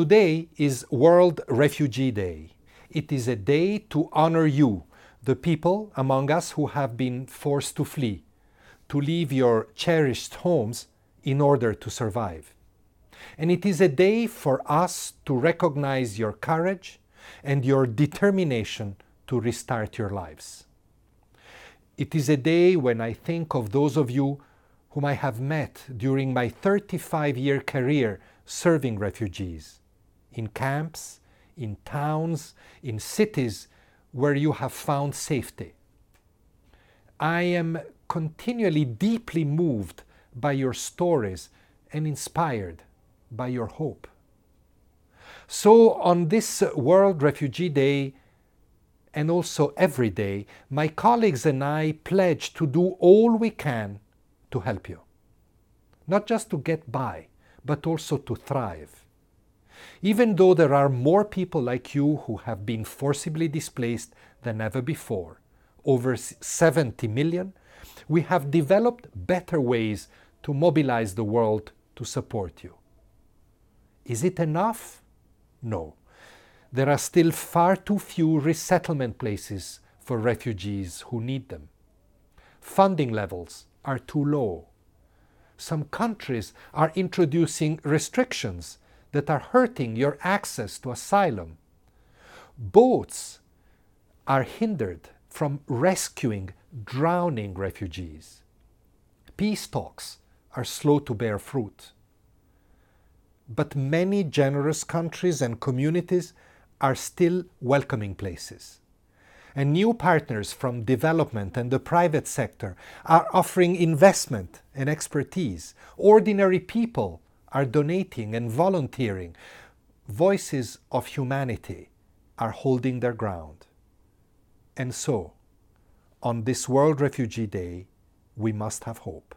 Today is World Refugee Day. It is a day to honor you, the people among us who have been forced to flee, to leave your cherished homes in order to survive. And it is a day for us to recognize your courage and your determination to restart your lives. It is a day when I think of those of you whom I have met during my 35-year career serving refugees, in camps, in towns, in cities where you have found safety. I am continually deeply moved by your stories and inspired by your hope. So on this World Refugee Day, and also every day, my colleagues and I pledge to do all we can to help you. Not just to get by, but also to thrive. Even though there are more people like you who have been forcibly displaced than ever before, over 70 million, we have developed better ways to mobilize the world to support you. Is it enough? No. There are still far too few resettlement places for refugees who need them. Funding levels are too low. Some countries are introducing restrictions that are hurting your access to asylum. Boats are hindered from rescuing drowning refugees. Peace talks are slow to bear fruit. But many generous countries and communities are still welcoming places. And new partners from development and the private sector are offering investment and expertise. Ordinary people are donating and volunteering. Voices of humanity are holding their ground. And so, on this World Refugee Day, we must have hope.